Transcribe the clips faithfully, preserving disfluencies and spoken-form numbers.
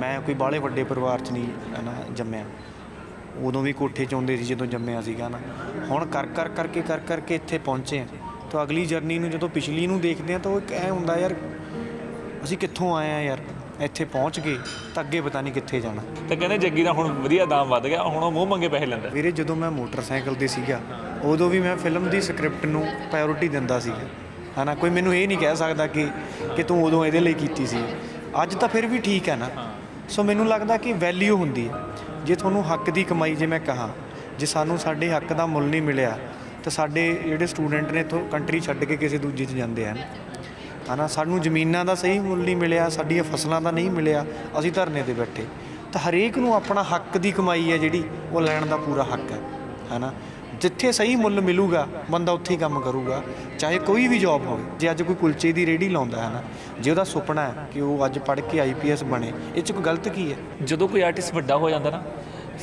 मैं कोई बाले वड्डे परिवार च नहीं ना जम्मया, उदों भी कोठे च आउंदे सी जदों जम्मया सीगा ना। हुण कर कर करके कर करके इत्थे पहुँचे हैं तो अगली जर्नी नूं जदों पिछली नूं देखदे आ तो ऐ हुंदा यार असीं कित्थों आए आ यार, ਇੱਥੇ ਪਹੁੰਚ ਗਏ ਤਾਂ ਅੱਗੇ ਪਤਾ ਨਹੀਂ ਕਿੱਥੇ ਜਾਣਾ। ਤਾਂ ਕਹਿੰਦੇ ਜੱਗੀ ਦਾ ਹੁਣ ਵਧੀਆ ਦਾਮ ਵੱਧ ਗਿਆ, ਹੁਣ ਉਹ ਮੂੰਹ ਮੰਗੇ ਪੈਸੇ ਲੈਂਦਾ। ਵੀਰੇ ਜਦੋਂ ਮੈਂ ਮੋਟਰਸਾਈਕਲ 'ਤੇ ਸੀਗਾ ਉਦੋਂ ਵੀ ਮੈਂ ਫਿਲਮ ਦੀ ਸਕ੍ਰਿਪਟ ਨੂੰ ਪ੍ਰਾਇੋਰਟੀ ਦਿੰਦਾ ਸੀਗਾ ਹੈ ਨਾ। ਕੋਈ ਮੈਨੂੰ ਇਹ ਨਹੀਂ ਕਹਿ ਸਕਦਾ ਕਿ ਕਿ ਤੂੰ ਉਦੋਂ ਇਹਦੇ ਲਈ ਕੀਤੀ ਸੀ। ਅੱਜ ਤਾਂ ਫਿਰ ਵੀ ਠੀਕ ਹੈ ਨਾ। ਸੋ ਮੈਨੂੰ ਲੱਗਦਾ ਕਿ ਵੈਲਿਊ ਹੁੰਦੀ ਹੈ। ਜੇ ਤੁਹਾਨੂੰ ਹੱਕ ਦੀ ਕਮਾਈ, ਜੇ ਮੈਂ ਕਹਾਂ ਜੇ ਸਾਨੂੰ ਸਾਡੇ ਹੱਕ ਦਾ ਮੁੱਲ ਨਹੀਂ ਮਿਲਿਆ ਤਾਂ ਸਾਡੇ ਜਿਹੜੇ ਸਟੂਡੈਂਟ ਨੇ ਇੱਥੋਂ ਕੰਟਰੀ ਛੱਡ ਕੇ ਕਿਸੇ ਦੂਜੇ 'ਚ ਜਾਂਦੇ ਹਨ है ना। सानू जमीनों का सही मुल नहीं मिलिया, साडियां फसलों का नहीं मिलिया, असी धरने पर बैठे। तो हरेक नू अपना हक की कमाई है जिहड़ी वो लैण का पूरा हक है है ना। जिथे सही मुल मिलूगा बंदा उत्थे ही काम करूगा, चाहे कोई भी जॉब हो। जे अज कोई कुलचे की रेहड़ी लाउंदा है ना, जे उहदा सुपना है कि वो अज पढ़ के आई पी एस बने, इह च कोई गलत की है। जदों कोई आर्टिस्ट वड्डा हो जाता ना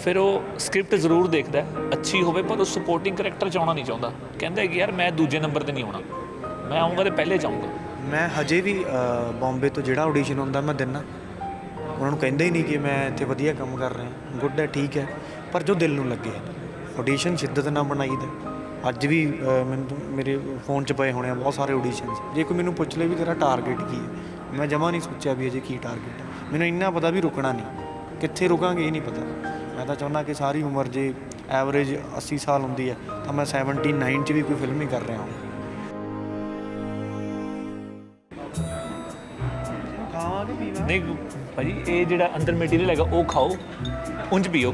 फिर वो स्क्रिप्ट जरूर देखता है अच्छी होवे, पर वो सपोर्टिंग करैक्टर च आउणा नहीं चाहुंदा। कहता है कि यार मैं दूजे नंबर पर नहीं आउणा, मैं आऊँगा तो पहले जाऊँगा। मैं हजे भी बॉम्बे तो जोड़ा ऑडिशन होंदा मैं दिना, उन्होंने कहता ही नहीं कि मैं इतने वधिया काम कर रहा, गुड है ठीक है, पर जो दिल नूं लगे ऑडिशन शिद्दत ना बनाई द। अज भी मैं मेरे फोन च पे होने बहुत सारे ऑडिशन। जे कोई मैं पूछ ले भी तेरा टारगेट की है, मैं जमा नहीं सोचा भी अजे की टारगेट। मैंने इन्ना पता भी रुकना नहीं, कित्थे रुकांगे ये नहीं पता। मैं तो चाहता कि सारी उम्र जे एवरेज अस्सी साल होंदी है तो मैं सैवनटी नाइन च भी कोई फिल्म ही कर रहा हूँ। नहीं भाजी ये जिहड़ा अंदर मटीरियल हैगा वो खाओ उंज पीओ।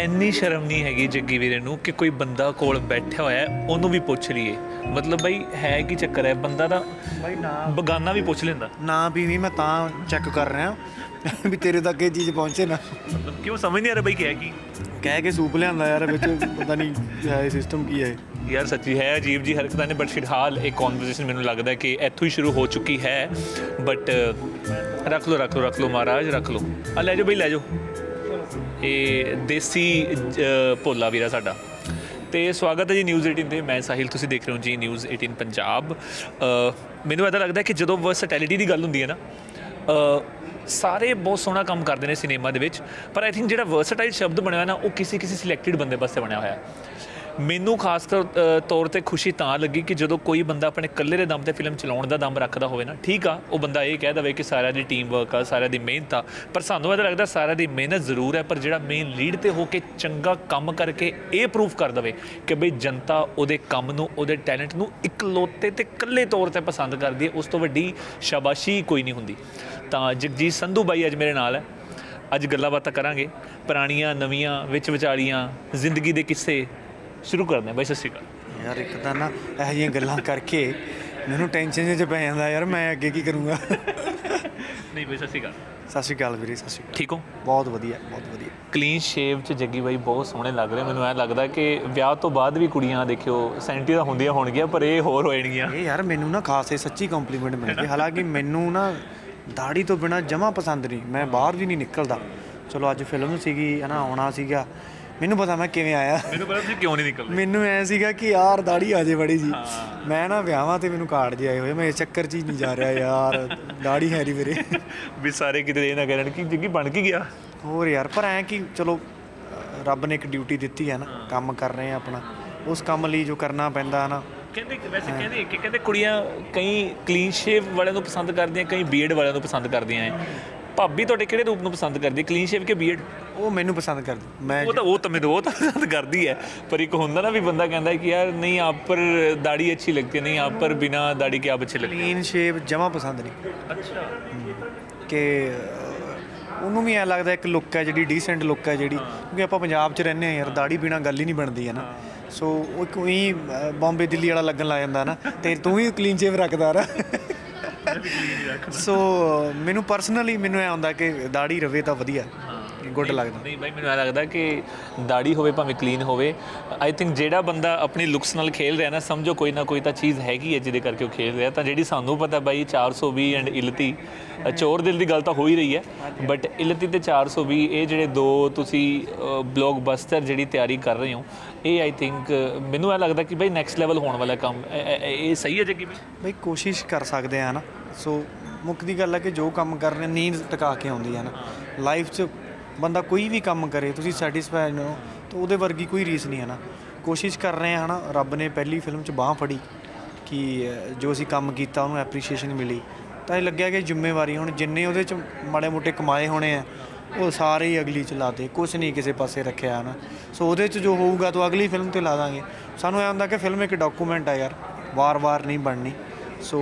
इन्नी शर्म नहीं हैगी जग्गी वीरे नूं कि कोई बंदा कोल बैठा होया उन्होंने भी पुछ लीए। मतलब भाई है कि चक्कर है बंदा दा भाई ना बगाना भी पुछ लेंदा ना भी नहीं। मैं तां चेक कर रहा भी तेरे तक ये चीज़ पहुँचे ना। मतलब क्यों समझ नहीं आ रहा भाई क्या कि कह के सूप लिया यार बच्चे पता नहीं है सिस्टम की है यार। सच्ची है अजीब जी हरकत ने, बट फिलहाल एक कॉन्वर्सेशन मैंने लगता है कि इतों ही शुरू हो चुकी है। बट रख लो रख लो रख लो महाराज रख लो, आ लै जाओ भाई लै जाओ। ये देसी भोला वीरा साडा तो स्वागत है जी न्यूज़ अठारह पे। मैं साहिल, तुसी देख रहे हो जी न्यूज़ अठारह पंजाब। मैनू ऐसा लगता है कि जो वर्सटैलिटी की गल होंदी है ना, सारे बहुत सोहना काम करते हैं सिनेमा दे विच, पर आई थिंक जिहड़ा वर्सटाइल शब्द बनया ना वो किसी किसी सिलैक्टिड बंदे वास्ते बनया होया। मैनू खास कर तौर पर खुशी तां लगी कि जो कोई बंदा अपने कल्ले दे दम ते फिल्म चलाउण दा दम रखदा होवे ना, ठीक आ वो बंदा ये कह दे कि सारा दी टीम वर्क आ, सारा दी मेहनत आ, पर सानू ऐसा लगदा सारा दी मेहनत जरूर है, पर जिहड़ा मेन लीड ते होके चंगा काम करके ये प्रूफ कर दे कि बई जनता उहदे काम नूं उहदे टैलेंट नूं इकलौते ते कल्ले तौर ते पसंद करदी है, उस तो वड्डी शाबाशी कोई नहीं हुंदी। तां जगजीत संधू बाई अज मेरे नाल है, अज गल्लां बातां करांगे पुराणियां नवीआं विच विचालियां जिंदगी दे किस्से। शुरू करते हैं भाई। सत श्री अकाल यार। एक तो ना यह गल्लां करके मैनू टेंशन च पै जाता यार, मैं अगे की करूँगा। नहीं भाई सत श्री अकाल। सत श्री अकाल वीरे। सत श्री अकाल। ठीक हो? बहुत वधिया बहुत वधिया। क्लीन शेव च जग्गी भाई बहुत सोहने लग रहे। मैनू ऐ लगता कि ब्याह तो बाद भी कुड़ियां देखियो सैंटी तां हुंदियां होणगियां, पर ये होर होणगियां। ये यार मैनू ना खास सच्ची कॉम्प्लीमेंट मिल गई। हालांकि मैनू ना दाढ़ी तो बिना जमा पसंद नहीं, मैं बाहर भी नहीं निकलता। चलो अज फिल्म सीगी है ना, आना सीगा, मैनू पता मैं किवें आया, मैनू पता तुसीं क्यों नहीं निकलदे। मैनू ऐ सीगा कि यार दाढ़ी आ जाए बड़ी जी। मैं ना विआहां ते मैनू कार्ड जे आए होए, मैं इस चक्कर च ही नहीं जा रहा यार, दाढ़ी हैरी मेरे भी सारे किते ना कहण कि जिग्गी बन के गया होर यार। पर ऐ कि चलो रब ने एक ड्यूटी दित्ती है ना, काम कर रहे हैं अपना, उस काम लई जो करना पैंदा है ना। कहते वैसे कहते कि कहते कुड़ियां कई क्लीन शेव वालियां नूं पसंद करदियां, कई बीएड वालियां नूं पसंद करदियां हैं। भाभी तो किहड़े रूप में पसंद करती है, क्लीन शेव के बीएड? वो मैनू पसंद करती, मैं वो तो वो तो मैं वो तो पसंद करती है। पर एक होंदा ना भी बंदा कहता है कि यार नहीं आप पर दाढ़ी अच्छी लगती है, नहीं आप पर बिना दाढ़ी के आप अच्छे लगते। क्लीन शेव जमा पसंद नहीं। अच्छा। कि उन्होंने भी ऐ लगता एक लुक है जी, डीसेंट लुक है जी, क्योंकि आप पंजाब च रहने यार, दाढ़ी बिना गल ही नहीं बनती है ना। सो कोई बॉम्बे दिल्ली वाला लगन लग जाता ना, तो तू ही क्लीन शेव रखदा रहा। सो मैनू परसनली मैनू ऐ हुंदा कि दाढ़ी रवे तो वधिया, गुड लगदा। नहीं भाई मैनू ऐ लगदा कि दाढ़ी होवे भावें क्लीन होवे, आई थिंक जिहड़ा बंदा अपनी लुक्स नाल खेल रहा ना, समझो कोई ना कोई तो चीज़ हैगी है जिहदे करके वो खेल रहा। तो जिहड़ी सानू पता भाई चार सौ भी एंड इलती चोर दिल की गल तो हो ही रही है, बट इलती तो चार सौ भी ये जिहड़े दो तुसी ब्लॉकबस्टर जिहड़ी तैयारी कर रहे हो, ये आई थिंक मैनू ऐ लगदा कि भाई नैक्सट लैवल होने वाला काम। ये सही है जी भाई, कोशिश कर सकते हैं ना। सो मुक्की गल है कि जो काम कर रहे नींद टका के आती है ना, लाइफ च बंदा कोई भी कम करे तुसीं सैटिस्फाइड हो तो उहदे वर्गी कोई रीस नहीं है ना। कोशिश कर रहे हैं है ना, रब ने पहली फिल्म च बांह फड़ी कि जो असीं कम कीता उहनूं एप्रीसीएशन मिली तो यह लग्या कि जिम्मेवारी हुण जिन्ने उहदे च माड़े मोटे कमाए होने हैं वो सारे ही अगली च लाते, कुछ नहीं किसी पासे रखिया है ना। सो उहदे च जो होऊगा तो अगली फिल्म तो ला दांगे। सानूं ऐ हुंदा कि फिल्म एक डॉकूमेंट है यार, वार वार नहीं बननी। सो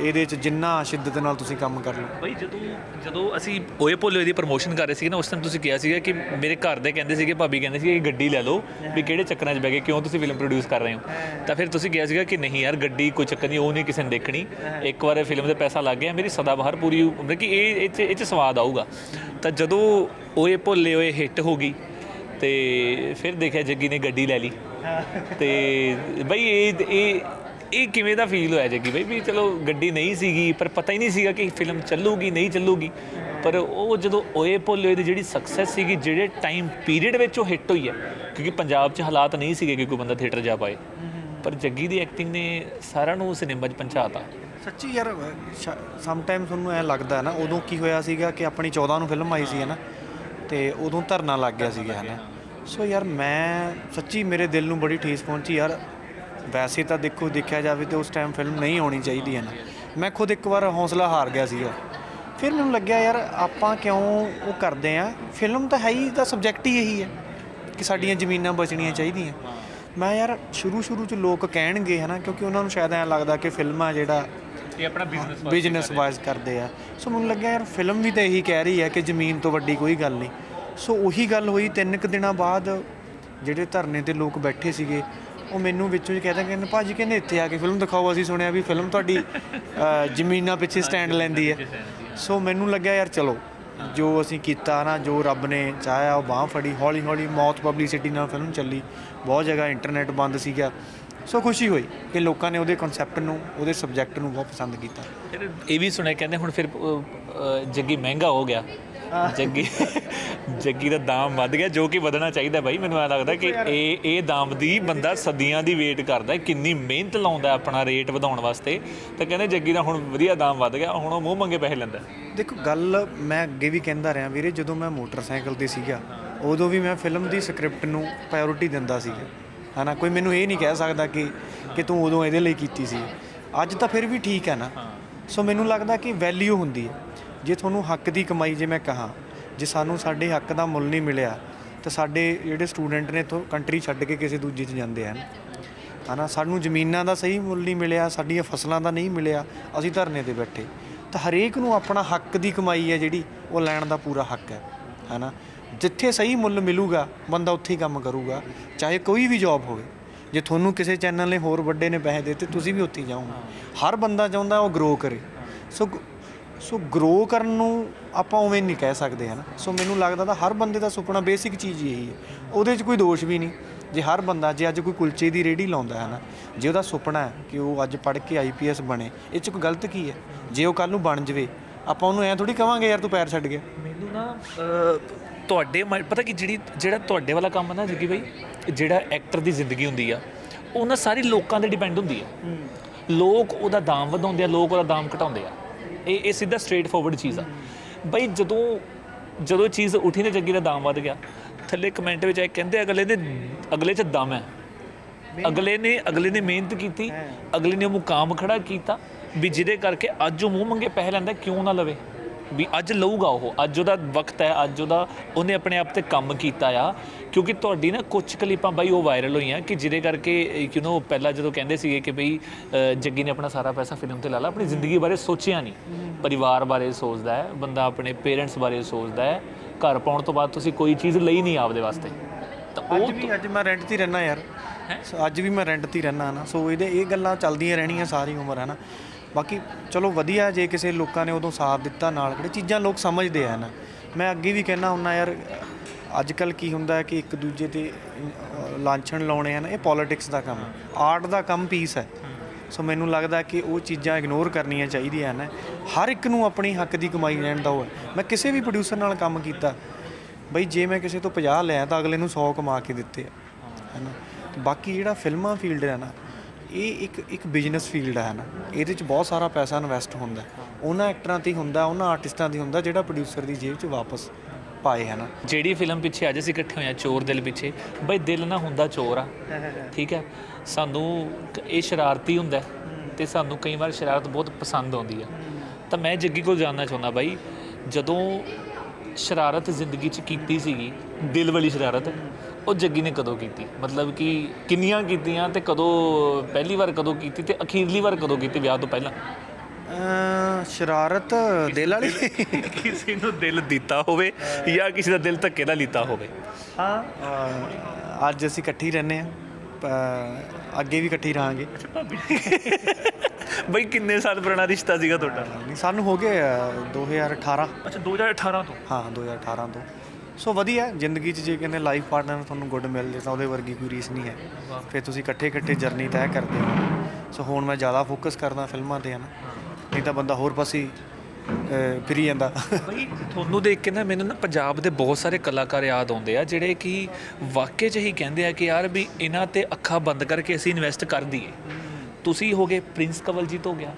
ये जिन्ना शिद्दत नाल तुसीं काम कर लो भाई। जो जो असी ओए भोले की प्रमोशन कर रहे थे ना उस टाइम तुसीं कहा सीगा कि मेरे घर दे कहंदे सीगे भाभी कहंदे सीगे गड्डी ले लो भी किहड़े चक्करां च पै गए क्यों तुसीं फिल्म प्रोड्यूस कर रहे हो, तो फिर तुसीं कहा सीगा कि नहीं यार गड्डी कोई चक्कर नहीं, वो नहीं किसी ने देखनी, एक बार फिल्म का पैसा लग गया मेरी सदाबहार पूरी मतलब कि ये इस स्वाद आऊगा। तो जो ओए भोले ओए हिट हो गई तो फिर देखा जग्गी ने गड्डी लै ली तो बई ये ਇਹ ਕਿਵੇਂ ਦਾ ਫੀਲ ਹੋਇਆ ਜੱਗੀ ਬਾਈ ਵੀ ਚਲੋ ਗੱਡੀ ਨਹੀਂ ਸੀਗੀ ਪਰ ਪਤਾ ਹੀ ਨਹੀਂ ਸੀਗਾ ਕਿ ਫਿਲਮ ਚੱਲੂਗੀ ਨਹੀਂ ਚੱਲੂਗੀ, ਪਰ ਉਹ ਜਦੋਂ ਓਏ ਭੋਲੇ ਦੀ ਜਿਹੜੀ ਸਕਸੈਸ ਸੀਗੀ ਜਿਹੜੇ ਟਾਈਮ ਪੀਰੀਅਡ ਵਿੱਚ ਉਹ ਹਿੱਟ ਹੋਈ ਹੈ ਕਿਉਂਕਿ ਪੰਜਾਬ 'ਚ ਹਾਲਾਤ ਨਹੀਂ ਸੀਗੇ ਕਿ ਕੋਈ ਬੰਦਾ ਥੀਏਟਰ ਜਾ ਪਾਏ, ਪਰ ਜੱਗੀ ਦੀ ਐਕਟਿੰਗ ਨੇ ਸਾਰਿਆਂ ਨੂੰ ਸਿਨੇਮਾ 'ਚ ਪਹੁੰਚਾਤਾ। ਸੱਚੀ ਯਾਰ ਸਮਟਾਈਮ ਤੁਹਾਨੂੰ ਐਂ ਲੱਗਦਾ ਨਾ ਉਦੋਂ ਕੀ ਹੋਇਆ ਸੀਗਾ ਕਿ ਆਪਣੀ ਚੌਦਾਂ ਨੂੰ ਫਿਲਮ ਆਈ ਸੀ ਹੈ ਨਾ ਅਤੇ ਉਦੋਂ ਧਰਨਾ ਲੱਗ ਗਿਆ ਸੀਗਾ ਹੈ ਨਾ। ਸੋ ਯਾਰ ਮੈਂ ਸੱਚੀ ਮੇਰੇ ਦਿਲ ਨੂੰ ਬੜੀ ਠੇਸ ਪਹੁੰਚੀ ਯਾਰ। वैसे तो देखो देखा जाए तो उस टाइम फिल्म नहीं होनी चाहिए है ना, मैं खुद एक बार हौसला हार गया सी। फिर मैं लग्या यार आपां क्यों वो करते हैं, फिल्म तो है ही तो सबजैक्ट ही यही है कि साड़ियाँ जमीनां बचनियाँ चाहिए। मैं यार शुरू शुरू च लोग कहणगे है ना क्योंकि उन्होंने शायद ऐ लगता कि फिल्मां जिहड़ा अपना बिजनेस वाइज करते हैं। सो मैं लग्या यार फिल्म भी तो यही कह रही है कि जमीन तो वड्डी कोई गल नहीं। सो उही गल हुई तीन क दिन बाद जिहड़े धरने ते लोग बैठे सीगे ਉਹ ਮੈਨੂੰ ਵਿੱਚੋਂ ਹੀ ਕਹਿੰਦਾ ਕਹਿੰਦੇ ਭਾਅ ਜੀ ਕਹਿੰਦੇ ਇੱਥੇ ਆ ਕੇ ਫਿਲਮ ਦਿਖਾਓ, ਅਸੀਂ ਸੁਣਿਆ ਵੀ ਫਿਲਮ ਤੁਹਾਡੀ ਜ਼ਮੀਨਾਂ ਪਿੱਛੇ ਸਟੈਂਡ ਲੈਂਦੀ ਹੈ। ਸੋ ਮੈਨੂੰ ਲੱਗਿਆ ਯਾਰ ਚਲੋ ਜੋ ਅਸੀਂ ਕੀਤਾ ਨਾ ਜੋ ਰੱਬ ਨੇ ਚਾਹਿਆ ਉਹ ਬਾਂਹ ਫੜੀ, ਹੌਲੀ ਹੌਲੀ ਮੌਤ ਪਬਲਿਸਿਟੀ ਨਾਲ ਫਿਲਮ ਚੱਲੀ, ਬਹੁਤ ਜਗ੍ਹਾ ਇੰਟਰਨੈਟ ਬੰਦ ਸੀਗਾ। ਸੋ ਖੁਸ਼ੀ ਹੋਈ ਕਿ ਲੋਕਾਂ ਨੇ ਉਹਦੇ ਕਨਸੈਪਟ ਨੂੰ ਉਹਦੇ ਸਬਜੈਕਟ ਨੂੰ ਬਹੁਤ ਪਸੰਦ ਕੀਤਾ। ਫਿਰ ਇਹ ਵੀ ਸੁਣਿਆ ਕਹਿੰਦੇ ਹੁਣ ਫਿਰ ਜੱਗੀ ਮਹਿੰਗਾ ਹੋ ਗਿਆ, ਜੱਗੀ ਜੱਗੀ ਦਾ ਦਾਮ ਵੱਧ ਗਿਆ ਜੋ ਕਿ ਵਧਣਾ ਚਾਹੀਦਾ ਬਾਈ। ਮੈਨੂੰ ਐਂ ਲੱਗਦਾ ਕਿ ਇਹ ਇਹ ਦਾਮ ਦੀ ਬੰਦਾ ਸਦੀਆਂ ਦੀ ਵੇਟ ਕਰਦਾ, ਕਿੰਨੀ ਮਿਹਨਤ ਲਾਉਂਦਾ ਆਪਣਾ ਰੇਟ ਵਧਾਉਣ ਵਾਸਤੇ, ਤਾਂ ਕਹਿੰਦੇ ਜੱਗੀ ਦਾ ਹੁਣ ਵਧੀਆ ਦਾਮ ਵੱਧ ਗਿਆ, ਹੁਣ ਉਹ ਮੂੰਹ ਮੰਗੇ ਪੈਸੇ ਲੈਂਦਾ। ਦੇਖੋ ਗੱਲ ਮੈਂ ਅੱਗੇ ਵੀ ਕਹਿੰਦਾ ਰਿਹਾ ਵੀਰੇ, ਜਦੋਂ ਮੈਂ ਮੋਟਰਸਾਈਕਲ 'ਤੇ ਸੀਗਾ ਉਦੋਂ ਵੀ ਮੈਂ ਫਿਲਮ ਦੀ ਸਕ੍ਰਿਪਟ ਨੂੰ ਪ੍ਰਾਇਓਰਟੀ ਦਿੰਦਾ ਸੀਗਾ ਹੈ ਨਾ। ਕੋਈ ਮੈਨੂੰ ਇਹ ਨਹੀਂ ਕਹਿ ਸਕਦਾ ਕਿ ਕਿ ਤੂੰ ਉਦੋਂ ਇਹਦੇ ਲਈ ਕੀਤੀ ਸੀ। ਅੱਜ ਤਾਂ ਫਿਰ ਵੀ ਠੀਕ ਹੈ ਨਾ। ਸੋ ਮੈਨੂੰ ਲੱਗਦਾ ਕਿ ਵੈਲਿਊ ਹੁੰਦੀ ਹੈ। ਜੇ ਤੁਹਾਨੂੰ ਹੱਕ ਦੀ ਕਮਾਈ ਜੇ ਮੈਂ ਕਹਾਂ ਜੇ ਸਾਨੂੰ ਸਾਡੇ ਹੱਕ ਦਾ ਮੁੱਲ ਨਹੀਂ ਮਿਲਿਆ ਤਾਂ ਸਾਡੇ ਜਿਹੜੇ ਸਟੂਡੈਂਟ ਨੇ ਇੱਥੋਂ ਕੰਟਰੀ ਛੱਡ ਕੇ ਕਿਸੇ ਦੂਜੀ 'ਚ ਜਾਂਦੇ ਹਨ ਹੈ ਨਾ। ਸਾਨੂੰ ਜ਼ਮੀਨਾਂ ਦਾ ਸਹੀ ਮੁੱਲ ਨਹੀਂ ਮਿਲਿਆ, ਸਾਡੀਆਂ ਫਸਲਾਂ ਦਾ ਨਹੀਂ ਮਿਲਿਆ, ਅਸੀਂ ਧਰਨੇ 'ਤੇ ਬੈਠੇ, ਤਾਂ ਹਰੇਕ ਨੂੰ ਆਪਣਾ ਹੱਕ ਦੀ ਕਮਾਈ ਹੈ ਜਿਹੜੀ ਉਹ ਲੈਣ ਦਾ ਪੂਰਾ ਹੱਕ ਹੈ ਹੈ ਨਾ। ਜਿੱਥੇ ਸਹੀ ਮੁੱਲ ਮਿਲੂਗਾ ਬੰਦਾ ਉੱਥੇ ਹੀ ਕੰਮ ਕਰੂਗਾ, ਚਾਹੇ ਕੋਈ ਵੀ ਜੋਬ ਹੋਵੇ। ਜੇ ਤੁਹਾਨੂੰ ਕਿਸੇ ਚੈਨਲ ਨੇ ਹੋਰ ਵੱਡੇ ਨੇ ਪੈਸੇ ਦਿੱਤੇ ਤੁਸੀਂ ਵੀ ਉੱਥੇ ਜਾਓਗੇ। ਹਰ ਬੰਦਾ ਚਾਹੁੰਦਾ ਉਹ ਗਰੋ ਕਰੇ। ਸੋ ਸੋ ਗਰੋ ਕਰਨ ਨੂੰ ਆਪਾਂ ਉਵੇਂ ਨਹੀਂ ਕਹਿ ਸਕਦੇ ਹੈ ਨਾ। ਸੋ ਮੈਨੂੰ ਲੱਗਦਾ ਤਾਂ ਹਰ ਬੰਦੇ ਦਾ ਸੁਪਨਾ ਬੇਸਿਕ ਚੀਜ਼ ਇਹੀ ਹੈ, ਉਹਦੇ 'ਚ ਕੋਈ ਦੋਸ਼ ਵੀ ਨਹੀਂ। ਜੇ ਹਰ ਬੰਦਾ ਜੇ ਅੱਜ ਕੋਈ ਕੁਲਚੇ ਦੀ ਰੇਹੜੀ ਲਾਉਂਦਾ ਹੈ ਨਾ, ਜੇ ਉਹਦਾ ਸੁਪਨਾ ਹੈ ਕਿ ਉਹ ਅੱਜ ਪੜ੍ਹ ਕੇ ਆਈ ਪੀ ਐਸ ਬਣੇ, ਇਹ 'ਚ ਕੋਈ ਗਲਤ ਕੀ ਹੈ? ਜੇ ਉਹ ਕੱਲ੍ਹ ਨੂੰ ਬਣ ਜਾਵੇ ਆਪਾਂ ਉਹਨੂੰ ਐਂ ਥੋੜ੍ਹੀ ਕਹਾਂਗੇ ਯਾਰ ਤੂੰ ਪੈਰ ਛੱਡ ਗਿਆ। ਮੈਨੂੰ ਨਾ ਤੁਹਾਡੇ ਮ ਪਤਾ ਕਿ ਜਿਹੜੀ ਜਿਹੜਾ ਤੁਹਾਡੇ ਵਾਲਾ ਕੰਮ ਹੈ ਨਾ ਜੱਗੀ ਬਾਈ, ਜਿਹੜਾ ਐਕਟਰ ਦੀ ਜ਼ਿੰਦਗੀ ਹੁੰਦੀ ਆ ਉਹ ਨਾ ਸਾਰੀ ਲੋਕਾਂ 'ਤੇ ਡਿਪੈਂਡ ਹੁੰਦੀ ਆ। ਲੋਕ ਉਹਦਾ ਦਾਮ ਵਧਾਉਂਦੇ ਆ, ਲੋਕ ਉਹਦਾ ਦਾਮ ਘਟਾਉਂਦੇ ਆ। ਇਹ ਇਹ ਸਿੱਧਾ ਸਟ੍ਰੇਟ ਫੋਰਵਰਡ ਚੀਜ਼ ਆ ਬਈ। ਜਦੋਂ ਜਦੋਂ ਚੀਜ਼ ਉੱਠੀ ਨਾ ਜੱਗੀ ਦਾ ਦਾਮ ਵੱਧ ਗਿਆ, ਥੱਲੇ ਕਮੈਂਟ ਵਿੱਚ ਆਏ ਕਹਿੰਦੇ ਅਗਲੇ ਦੇ ਅਗਲੇ 'ਚ ਦਮ ਹੈ, ਅਗਲੇ ਨੇ ਅਗਲੇ ਨੇ ਮਿਹਨਤ ਕੀਤੀ, ਅਗਲੇ ਨੇ ਉਹ ਮੁਕਾਮ ਖੜਾ ਕੀਤਾ ਵੀ ਜਿਹਦੇ ਕਰਕੇ ਅੱਜ ਉਹ ਮੂੰਹ ਮੰਗੇ ਪੈਸੇ ਲੈਂਦਾ, ਕਿਉਂ ਨਾ ਲਵੇ ਵੀ ਅੱਜ ਲਊਗਾ ਉਹ, ਅੱਜ ਉਹਦਾ ਵਕਤ ਹੈ, ਅੱਜ ਉਹਦਾ ਉਹਨੇ ਆਪਣੇ ਆਪ 'ਤੇ ਕੰਮ ਕੀਤਾ ਆ। ਕਿਉਂਕਿ ਤੁਹਾਡੀ ਨਾ ਕੁਛ ਕਲਿੱਪਾਂ ਬਾਈ ਉਹ ਵਾਇਰਲ ਹੋਈਆਂ ਕਿ ਜਿਹਦੇ ਕਰਕੇ ਯੂ ਨੋ ਪਹਿਲਾਂ ਜਦੋਂ ਕਹਿੰਦੇ ਸੀਗੇ ਕਿ ਬਈ ਜੱਗੀ ਨੇ ਆਪਣਾ ਸਾਰਾ ਪੈਸਾ ਫਿਲਮ 'ਤੇ ਲਾ ਲਾ, ਆਪਣੀ ਜ਼ਿੰਦਗੀ ਬਾਰੇ ਸੋਚਿਆ ਨਹੀਂ। ਪਰਿਵਾਰ ਬਾਰੇ ਸੋਚਦਾ ਹੈ ਬੰਦਾ, ਆਪਣੇ ਪੇਰੈਂਟਸ ਬਾਰੇ ਸੋਚਦਾ ਹੈ, ਘਰ ਪਾਉਣ ਤੋਂ ਬਾਅਦ ਤੁਸੀਂ ਕੋਈ ਚੀਜ਼ ਲਈ ਨਹੀਂ ਆਪਦੇ ਵਾਸਤੇ। ਤਾਂ ਉਹ ਅੱਜ ਮੈਂ ਰੈਂਟ 'ਤੇ ਹੀ ਰਹਿੰਦਾ ਯਾਰ, ਅੱਜ ਵੀ ਮੈਂ ਰੈਂਟ 'ਤੇ ਹੀ ਰਹਿੰਦਾ ਨਾ। ਸੋ ਇਹਦੇ ਇਹ ਗੱਲਾਂ ਚੱਲਦੀਆਂ ਰਹਿਣੀਆਂ ਸਾਰੀ ਉਮਰ ਹੈ ਨਾ। ਬਾਕੀ ਚਲੋ ਵਧੀਆ ਜੇ ਕਿਸੇ ਲੋਕਾਂ ਨੇ ਉਦੋਂ ਸਾਥ ਦਿੱਤਾ ਨਾਲ, ਕਿਹੜੇ ਚੀਜ਼ਾਂ ਲੋਕ ਸਮਝਦੇ ਆ ਨਾ। ਮੈਂ ਅੱਗੇ ਵੀ ਕਹਿਣਾ ਹੁੰਦਾ ਯਾਰ ਅੱਜ ਕੱਲ੍ਹ ਕੀ ਹੁੰਦਾ ਕਿ ਇੱਕ ਦੂਜੇ 'ਤੇ ਲਾਂਛਣ ਲਾਉਣੇ ਆ ਨਾ, ਇਹ ਪੋਲੀਟਿਕਸ ਦਾ ਕੰਮ, ਆਰਟ ਦਾ ਕੰਮ ਪੀਸ ਹੈ। ਸੋ ਮੈਨੂੰ ਲੱਗਦਾ ਕਿ ਉਹ ਚੀਜ਼ਾਂ ਇਗਨੋਰ ਕਰਨੀਆਂ ਚਾਹੀਦੀਆਂ ਹਨ। ਹਰ ਇੱਕ ਨੂੰ ਆਪਣੀ ਹੱਕ ਦੀ ਕਮਾਈ ਲੈਣ ਦਾ ਉਹ ਹੈ। ਮੈਂ ਕਿਸੇ ਵੀ ਪ੍ਰੋਡਿਊਸਰ ਨਾਲ ਕੰਮ ਕੀਤਾ ਬਈ, ਜੇ ਮੈਂ ਕਿਸੇ ਤੋਂ ਪੰਜਾਹ ਲਿਆ ਤਾਂ ਅਗਲੇ ਨੂੰ ਸੌ ਕਮਾ ਕੇ ਦਿੱਤੇ ਹੈ ਨਾ। ਬਾਕੀ ਜਿਹੜਾ ਫਿਲਮਾਂ ਫੀਲਡ ਹੈ ਨਾ ਇਹ ਇੱਕ ਇੱਕ ਬਿਜ਼ਨਸ ਫੀਲਡ ਹੈ ਨਾ, ਇਹਦੇ 'ਚ ਬਹੁਤ ਸਾਰਾ ਪੈਸਾ ਇਨਵੈਸਟ ਹੁੰਦਾ। ਉਹਨਾਂ ਐਕਟਰਾਂ 'ਤੇ ਹੁੰਦਾ, ਉਹਨਾਂ ਆਰਟਿਸਟਾਂ 'ਤੇ ਹੁੰਦਾ ਜਿਹੜਾ ਪ੍ਰੋਡਿਊਸਰ ਦੀ ਜੇਬ 'ਚ ਵਾਪਸ पाए है ना। जी फिल्म पिछे अज असीं इकट्ठे होए चोर दिल पिछे, बई दिल ना हुंदा चोर आ, ठीक है। सानू ये शरारती हुंदा ते सानू कई बार शरारत बहुत पसंद आती है। तो मैं जग्गी को जानना चाहुंदा बई जदों शरारत जिंदगी च कीती सीगी, दिल वाली शरारत वो जग्गी ने कदों की, मतलब कि किनियां कीतियां ते कदों, पहली बार कदों की ते अखीरली बार कदों की ब्याह तो पहला? शरारत दिल वाली किसी ने दिल दिता होवे या किसी का दिल धक्के दा लीता होवे। हाँ अज असीं इकट्ठे रहने अगे भी इकट्ठे रहांगे। बई किन्ने साल पुराना रिश्ता सीगा तुहाडा? सानू हो गए दो हज़ार अठारह। अच्छा दो हज़ार अठारह तो? हाँ दो हज़ार अठारह तो। सो वधिया जिंदगी जे कहते लाइफ पार्टनर तुहानू गुड मिल जाए तो उहदे वर्गी कोई रीस नहीं है, फिर तुसीं इकट्ठे इकट्ठे जर्नी तय करते हो। सो हुण मैं ज़्यादा फोकस करदा फिल्मां ते है ना, नहीं तो बंदा होर पासे फिरी जाता। भाई थोनू देख के ना मैंने ना पंजाब के बहुत सारे कलाकार याद आते हैं जोड़े कि वाकई च ही कहें कि यार भी इन्होंने अखा बंद करके असी इन्वेस्ट कर दिए। तुसी हो गए, प्रिंस कंवलजीत हो गया,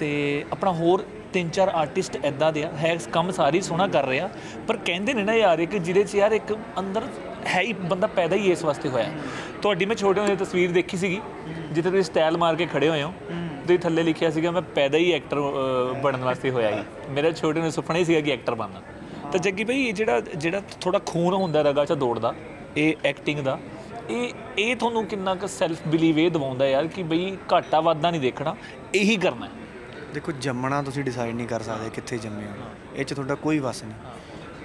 तो अपना होर तीन चार आर्टिस्ट इदा दे है, कम सारी सोहना कर रहे हैं, पर कहें ने ना यार एक जिले च यार एक अंदर है ही बंदा पैदा ही इस वास्ते होया। तो मैं छोटे हुए तस्वीर देखी सी जिते तुसीं स्टाइल मार के खड़े हुए हो, थल्ले लिखिया सीगा मैं पैदा ही एक्टर बनने वास्ते होया ही, मेरा छोटे ने सुपना ही सीगा कि एक्टर बनना। तो जग्गी भाई ये जिहड़ा जिहड़ा थोड़ा खून हुंदा रगा चा दौड़दा ये एक्टिंग दा, ये ये तुहानू कितना क सैल्फ बिलीव ये दिवाउंदा यार कि बई घाटा वाधा नहीं देखना, यही करना है? देखो जम्मना तुसीं डिसाइड नहीं कर सकदे कित्थे जम्मे हो, इह च तुहाडा कोई वस नहीं,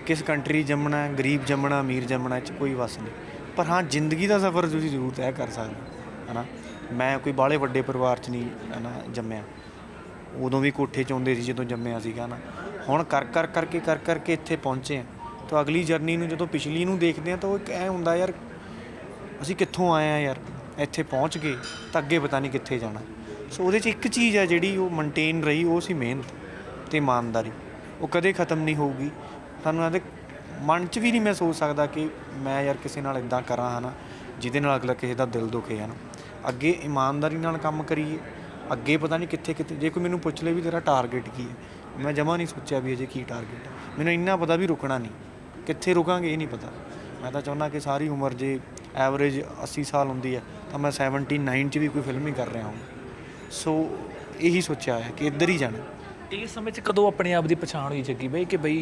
किस कंट्री जम्मना, गरीब जम्मना, अमीर जम्मना, इह च कोई वस नहीं। पर हाँ जिंदगी दा सफर तुसीं जरूर तय कर सकदे है ना। मैं कोई बाले वड्डे परिवार च नहीं है ना जम्मया, उदों भी कोठे च आउंदे सी जदों जम्मया सीगा ना, हुण कर कर करके कर करके इत्थे पहुँचे हैं। तो अगली जर्नी नूं जदों पिछली नूं देखदे हैं तो ऐ हुंदा यार असीं कित्थों आए हैं यार, इत्थे पहुँच गए तो अगे पता नहीं कित्थे जाना। सो उहदे च इक चीज़ है जिहड़ी वो मेनटेन रही, वो सी मेहनत ते ईमानदारी, वो कदे खत्म नहीं होगी। सानूं आदे मन च भी नहीं मैं सोच सकदा कि मैं यार किसी नाल इदां करां है ना जिहदे नाल अगला किसी दा दिल दुखे है ना। अगे ईमानदारी नाल काम करिए, अगे पता नहीं कित्थे कित्थे। जे कोई मैनू पुछ ले भी तेरा टारगेट की है, मैं जमा नहीं सोचा भी अजे की टारगेट है, मैनू इन्ना पता भी रुकना नहीं, कित्थे रुकांगे ये नहीं पता। मैं तो चाहुंदा कि सारी उम्र जे एवरेज अस्सी साल होंदी है तो मैं सैवनटी नाइन च भी कोई फिल्म ही कर रहा हूँ। सो यही सोचा है कि इधर ही जाना। इस समय कदों अपने आप की पछाण हुई जग्गी भाई कि भाई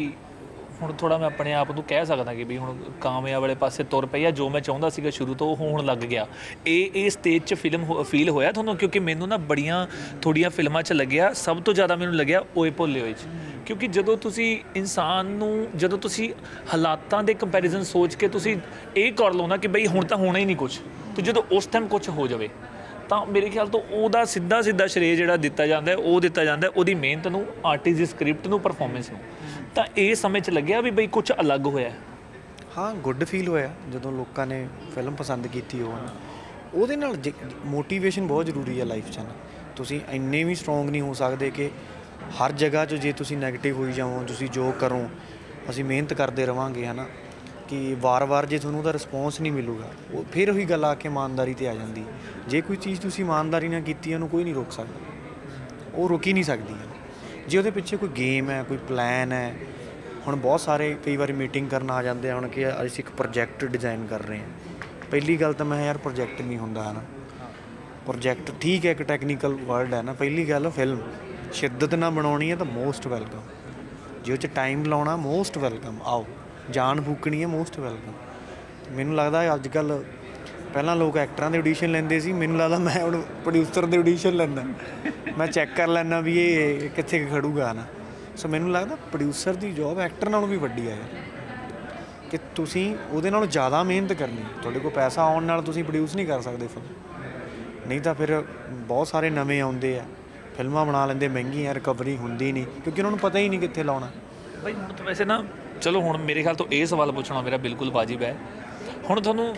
हुण थोड़ा मैं अपने आप को कह सकता कि भी हुण कामयाब वाले पासे तुर पई आ, जो मैं चाहुंदा सीगा शुरू तो होण लग गया। ए ए स्टेज च फिल्म हो, फील होया तुहानूं? क्योंकि मैनूं ना बड़ियां थोड़ियां फिल्मां च लग्या, सब तो ज़्यादा मैनूं लग्या ओए भोले होए च, क्योंकि जदों तुसीं इंसान नूं जदों तुसीं हालातां दे कंपैरिजन सोच के तुसीं इह कर लो ना कि बई हुण तां होना ही नहीं कुछ, तो जदों उस टाइम कुछ हो जाए तो मेरे ख्याल तो वह सीधा सीधा श्रेय जिहड़ा दिता जाता है वह दिता जाता है वही मेहनत नूं, आर्टिस्ट दी स्क्रिप्ट नूं, परफॉर्मेंस नूं। तो ये समय च लग्या भी बई कुछ अलग होया? हाँ गुड फील होया जदों लोगों ने फिल्म पसंद की हो ना, उहदे नाल मोटिवेशन बहुत जरूरी है लाइफ च ना। तुसीं इन्ने भी स्ट्रोंग नहीं हो सकते कि हर जगह जो जे तुसीं नैगेटिव होई जाओ, तुसीं जो करो असीं मेहनत करते रहांगे है ना, कि वार वार जे तुहानूं दा रिस्पॉन्स नहीं मिलूगा वो फिर वही गल आ के ईमानदारी ते आ जांदी। जे कोई चीज़ तुसीं ईमानदारी नाल कीती उहनूं कोई नहीं रोक सकदा, वो रोकी नहीं सकदी है। जे उहदे पिछे कोई गेम है, कोई प्लान है, हुण बहुत सारे कई बार मीटिंग करन आ जांदे हुण कि असीं एक प्रोजैक्ट डिजाइन कर रहे हैं। पहली गल तो मैं यार प्रोजैक्ट नहीं हुंदा है ना, प्रोजैक्ट ठीक है एक टैक्नीकल वर्ड है ना, पहली गल फिल्म शिद्दत ना बनाउणी है तो मोस्ट वैलकम, जे उह च टाइम लाउणा मोस्ट वैलकम, आओ जान फूकनी है मोस्ट वैलकम। मैनूं लगदा अज कल ਪਹਿਲਾਂ ਲੋਕ ਐਕਟਰਾਂ ਦੇ ਆਡੀਸ਼ਨ ਲੈਂਦੇ ਸੀ, ਮੈਨੂੰ ਲੱਗਦਾ ਮੈਂ ਹੁਣ ਪ੍ਰੋਡਿਊਸਰ ਦੇ ਆਡੀਸ਼ਨ ਲੈਂਦਾ, ਮੈਂ ਚੈੱਕ ਕਰ ਲੈਂਦਾ ਵੀ ਇਹ ਕਿੱਥੇ ਖੜੂਗਾ ਨਾ। ਸੋ ਮੈਨੂੰ ਲੱਗਦਾ ਪ੍ਰੋਡਿਊਸਰ ਦੀ ਜੌਬ ਐਕਟਰ ਨਾਲੋਂ ਵੀ ਵੱਡੀ ਆ ਯਾਰ, ਕਿ ਤੁਸੀਂ ਉਹਦੇ ਨਾਲੋਂ ਜ਼ਿਆਦਾ ਮਿਹਨਤ ਕਰਨੀ। ਤੁਹਾਡੇ ਕੋਲ ਪੈਸਾ ਆਉਣ ਨਾਲ ਤੁਸੀਂ ਪ੍ਰੋਡਿਊਸ ਨਹੀਂ ਕਰ ਸਕਦੇ ਫਿਲਮ, ਨਹੀਂ ਤਾਂ ਫਿਰ ਬਹੁਤ ਸਾਰੇ ਨਵੇਂ ਆਉਂਦੇ ਆ ਫਿਲਮਾਂ ਬਣਾ ਲੈਂਦੇ ਮਹਿੰਗੀਆਂ, ਰਿਕਵਰੀ ਹੁੰਦੀ ਨਹੀਂ ਕਿਉਂਕਿ ਉਹਨਾਂ ਨੂੰ ਪਤਾ ਹੀ ਨਹੀਂ ਕਿੱਥੇ ਲਾਉਣਾ। ਬਈ ਹੁਣ ਤਾਂ ਵੈਸੇ ਨਾ ਚਲੋ ਹੁਣ ਮੇਰੇ ਖਿਆਲ ਤੋਂ ਇਹ ਸਵਾਲ ਪੁੱਛਣਾ ਮੇਰਾ ਬਿਲਕੁਲ ਵਾਜਿਬ ਹੈ, ਹੁਣ ਤੁਹਾਨੂੰ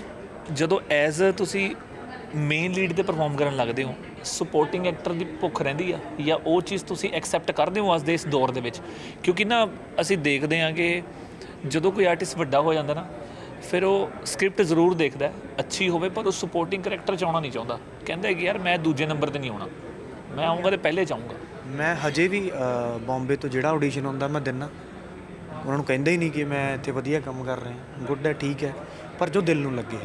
ਜਦੋਂ ਐਜ਼ ਤੁਸੀਂ ਮੇਨ ਲੀਡ 'ਤੇ ਪਰਫੋਰਮ ਕਰਨ ਲੱਗਦੇ ਹੋ ਸਪੋਰਟਿੰਗ ਐਕਟਰ ਦੀ ਭੁੱਖ ਰਹਿੰਦੀ ਆ ਜਾਂ ਉਹ ਚੀਜ਼ ਤੁਸੀਂ ਐਕਸੈਪਟ ਕਰਦੇ ਹੋ ਅੱਜ ਦੇ ਇਸ ਦੌਰ ਦੇ ਵਿੱਚ? ਕਿਉਂਕਿ ਨਾ ਅਸੀਂ ਦੇਖਦੇ ਹਾਂ ਕਿ ਜਦੋਂ ਕੋਈ ਆਰਟਿਸਟ ਵੱਡਾ ਹੋ ਜਾਂਦਾ ਨਾ ਫਿਰ ਉਹ ਸਕ੍ਰਿਪਟ ਜ਼ਰੂਰ ਦੇਖਦਾ ਅੱਛੀ ਹੋਵੇ, ਪਰ ਉਹ ਸਪੋਰਟਿੰਗ ਕਰੈਕਟਰ 'ਚ ਆਉਣਾ ਨਹੀਂ ਚਾਹੁੰਦਾ, ਕਹਿੰਦਾ ਕਿ ਯਾਰ ਮੈਂ ਦੂਜੇ ਨੰਬਰ 'ਤੇ ਨਹੀਂ ਆਉਣਾ, ਮੈਂ ਆਊਂਗਾ ਤਾਂ ਪਹਿਲੇ 'ਚ ਆਊਂਗਾ। ਮੈਂ ਹਜੇ ਵੀ ਬੋਂਬੇ ਤੋਂ ਜਿਹੜਾ ਆਡੀਸ਼ਨ ਹੁੰਦਾ ਮੈਂ ਦਿੰਦਾ उन्होंने कहते ही नहीं कि मैं इतने वधिया काम कर रहा, गुड है, ठीक है, पर जो दिल में लगे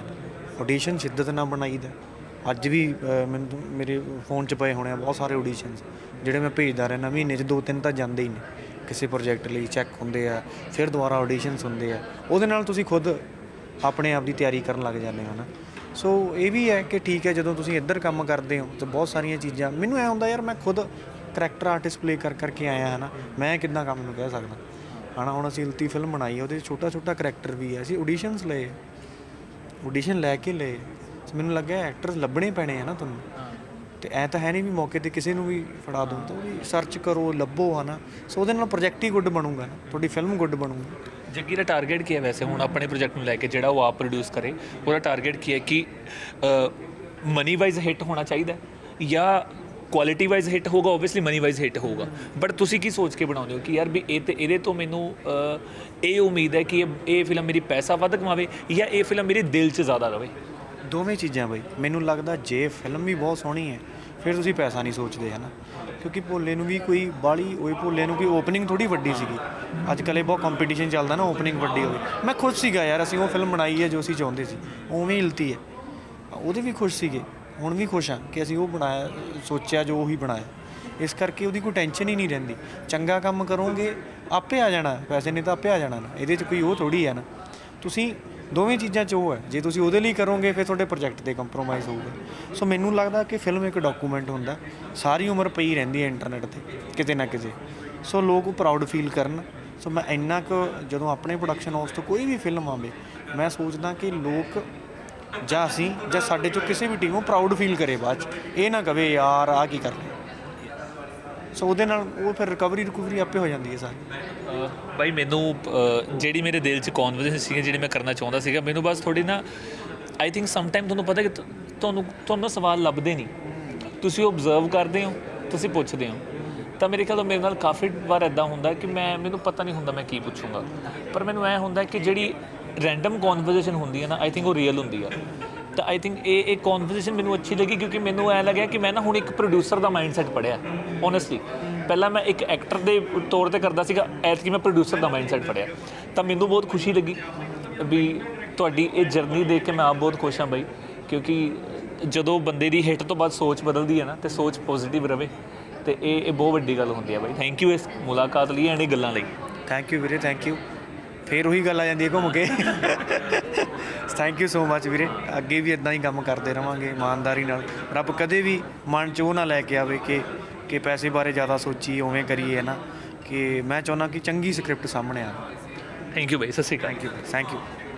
ऑडिशन शिद्दत ना बनाई द। अज भी मैं मेरे फोन च पे होने बहुत सारे ऑडिशन जोड़े मैं भेजता रहना, महीने दो तीन तो जाते ही नहीं, किसी प्रोजैक्ट लिए चैक होंगे आ, फिर दोबारा ऑडिशन होंगे आ, वो खुद अपने आप की तैयारी कर लग जाने है ना। सो ये भी है कि ठीक है जो तुम इधर काम करते हो तो बहुत सारिया चीज़ा मैं ऐ होंगे यार, मैं खुद करैक्टर आर्टिस्ट प्ले कर करके आया है ना, मैं कि काम में कह सकता है ना। हम असी उल्टी फिल्म बनाई है वो छोटा छोटा करैक्टर भी है, असं ऑडिशन ले ऑडिशन लैके ले, ले। मैंने लगे एक्टर लभने पैने है ना तुम्हें, तो ऐ तो है नहीं भी मौके पर किसी भी फड़ा दो, तो सर्च करो लभो है ना। सो वो प्रोजैक्ट ही गुड बनूगा ना, थोड़ी फिल्म गुड बनूगी। जग्गी का टारगेट की है वैसे हूँ अपने प्रोजैक्ट में लैके जोड़ा वो आप प्रोड्यूस करे, वो टारगेट की है कि मनी वाइज हिट होना चाहिए या क्वालिटी वाइज हिट होगा, ओबियसली मनी वाइज हिट होगा, बट तुसी की सोच के बनाते हो कि यार भी ये तो मैनू ये उम्मीद है कि ये फिल्म मेरी पैसा वध कमावे या ये फिल्म मेरे दिल से ज़्यादा रवे। दोवें चीज़ा बई मैनू लगता जे फिल्म भी बहुत सोहनी है फिर तुसी पैसा नहीं सोचते है ना, क्योंकि भोले नूं भी कोई बाली ओए भोले नूं कोई ओपनिंग थोड़ी वड्डी सीगी, अजकल बहुत कॉम्पीटिशन चलता ना, ओपनिंग वड्डी हो गई। मैं खुद सीगा यार, असीं वो फिल्म बनाई है जो असीं चाहुंदे सी, उवें ही हिलती है, उहदे भी खुश सीगे, हुण भी खुश हाँ कि असीं वो बनाया सोचा जो ही बनाया, इस करके उहदी कोई टेंशन ही नहीं रहिंदी। चंगा काम करोगे आपे आ जाना, पैसे ने तो आपे आ जाना ना, इहदे च कोई वो थोड़ी है ना। तुसीं दोवें चीज़ों च वो है, जे तुसीं उहदे लई करोगे फिर तुहाडे प्रोजैक्ट ते कंप्रोमाइज़ होऊगा। सो मैनूं लगदा कि फिल्म एक डॉकूमेंट हुंदा, सारी उम्र पई रहिंदी है इंटरनेट ते किते ना किते, सो लोग प्राउड फील करन। सो मैं इन्ना क जदों अपने प्रोडक्शन हाउस तो कोई भी फिल्म आवे मैं सोचदा कि लोग जां असीं जां साडे चों किसी भी टीमों प्राउड फील करे, बाद ये ना कहे यार आ की कर ले। सो वो वो फिर रिकवरी रिकवरी आपे हो जाती है सारी। भाई मैनू जी मेरे दिल से कॉन्वर्जेंसी जी मैं करना चाहता सीगा, मैनू बस थोड़ी ना आई थिंक समटाइम तुहानू पता कि तुहानू तुहानू सवाल लभदे नहीं, तुसीं ऑब्जर्व करदे हो, तुसीं पुछदे हो, तो मेरे ख्याल मेरे नाल काफ़ी बार इदा होंदा कि मैं मैनू पता नहीं होंदा मैं की पूछूंगा, पर मैनू ऐ होंदा कि जी रैंडम कॉन्वर्जेशन होंदी है ना आई थिंक वो रियल होंदी है। तो आई थिंक ये एक कॉन्वर्जेशन मैनू अच्छी लगी, क्योंकि मैनू ऐ लगे कि मैं ना हुण एक प्रोड्यूसर का माइंड सैट पढ़िया। ओनैसली पहला मैं एक एक्टर के तौर पर करता सीगा, ऐस कि मैं प्रोड्यूसर का माइंड सैट पढ़िया, तो मैनू बहुत खुशी लगी भी तुहाडी ये जर्नी देख के मैं आप बहुत खुश हाँ बई, क्योंकि जदों बंदे की हिट तो बाद सोच बदलती है ना, तो सोच पॉजिटिव रवे, तो ये बहुत वड्डी गल होंदी है बई। थैंक यू इस मुलाकात लिए एंड गल्लां लई। थैंक यू वीरे, थैंक यू। फिर वही गल आ जाती है घूम के। थैंक यू सो मच वीरे, अगे भी इदा ही काम करते रहेंगे ईमानदारी नाल। रब कदे भी मन च वो ना लैके आवे कि कि पैसे बारे ज़्यादा सोची उवें करिए ना, कि मैं चाहना कि चंगी स्क्रिप्ट सामने आए। थैंक यू भाई, सत श्री अकाल। Thank you, thank you.